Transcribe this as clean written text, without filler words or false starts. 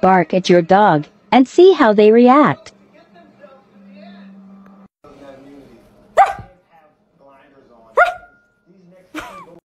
Bark at your dog, and see how they react.